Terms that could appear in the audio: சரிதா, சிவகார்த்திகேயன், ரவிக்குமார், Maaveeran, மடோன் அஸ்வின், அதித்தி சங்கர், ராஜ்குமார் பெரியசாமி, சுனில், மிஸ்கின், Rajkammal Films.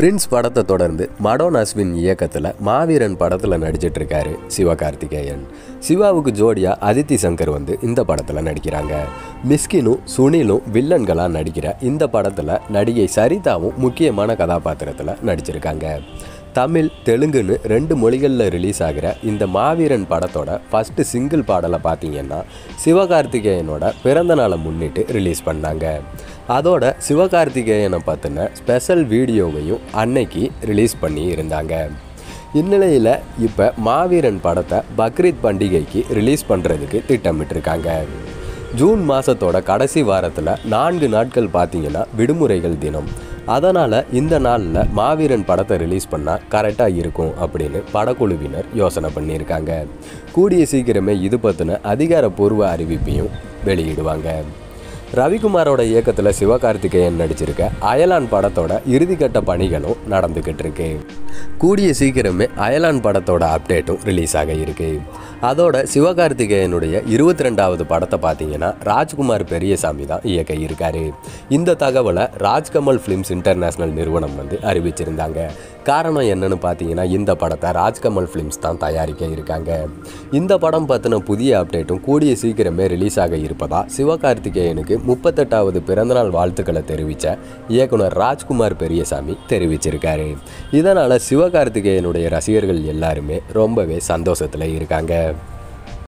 Prince படத்தை தொடர்ந்து மடோன் அஸ்வின் இயக்கத்தில் மாவீரன் படத்தில் நடிச்சிட்ருக்காரு சிவகார்த்திகேயன். சிவாவுக்கு ஜோடியாக அதித்தி சங்கர் வந்து இந்த படத்தில் நடிக்கிறாங்க. மிஸ்கினும் சுனிலும் வில்லன்களாக நடிக்கிற இந்த படத்தில் நடிகை சரிதாவும் முக்கியமான கதாபாத்திரத்தில் நடிச்சிருக்காங்க. தமிழ் தெலுங்குன்னு ரெண்டு மொழிகளில் ரிலீஸ் ஆகிற இந்த மாவீரன் படத்தோட ஃபஸ்ட்டு சிங்கிள் பாடலை பார்த்தீங்கன்னா சிவகார்த்திகேயனோட பிறந்தநாளை முன்னிட்டு ரிலீஸ் பண்ணாங்க. அதோட சிவகார்த்திகேயனை பற்றின ஸ்பெஷல் வீடியோவையும் அன்னைக்கு ரிலீஸ் பண்ணி இருந்தாங்க. இந்நிலையில் இப்போ மாவீரன் படத்தை பக்ரீத் பண்டிகைக்கு ரிலீஸ் பண்ணுறதுக்கு திட்டமிட்டிருக்காங்க. ஜூன் மாதத்தோட கடைசி வாரத்தில் 4 நாட்கள் பார்த்தீங்கன்னா விடுமுறைகள் தினம். அதனால் இந்த நாளில் மாவீரன் படத்தை ரிலீஸ் பண்ணால் கரெக்டாக இருக்கும் அப்படின்னு படக்குழுவினர் யோசனை பண்ணியிருக்காங்க. கூடிய சீக்கிரமே இது பற்றின அதிகாரப்பூர்வ அறிவிப்பையும் வெளியிடுவாங்க. ரவிக்குமாரோட இயக்கத்தில் சிவகார்த்திகேயன் நடிச்சிருக்க அயலான் படத்தோட இறுதிக்கட்ட பணிகளும் நடந்துக்கிட்டு இருக்கு. கூடிய சீக்கிரமே அயலான் படத்தோட அப்டேட்டும் ரிலீஸ் ஆக இருக்கு. அதோட சிவகார்த்திகேயனுடைய 22வது படத்தை பார்த்தீங்கன்னா ராஜ்குமார் பெரியசாமி தான் இயக்க இருக்காரு. இந்த தகவலை ராஜ்கமல் ஃபிலிம்ஸ் இன்டர்நேஷனல் நிறுவனம் வந்து அறிவிச்சிருந்தாங்க. காரணம் என்னன்னு பார்த்தீங்கன்னா இந்த படத்தை ராஜ்கமல் ஃபிலிம்ஸ் தான் தயாரிக்க இருக்காங்க. இந்த படம் பற்றின புதிய அப்டேட்டும் கூடிய சீக்கிரமே ரிலீஸ் ஆக இருப்பதா சிவகார்த்திகேயனுக்கு 38வது பிறந்தநாள் வாழ்த்துக்களை தெரிவித்த இயக்குனர் ராஜ்குமார் பெரியசாமி தெரிவிச்சிருக்காரு. இதனால் சிவகார்த்திகேயனுடைய ரசிகர்கள் எல்லாருமே ரொம்பவே சந்தோஷத்தில் இருக்காங்க.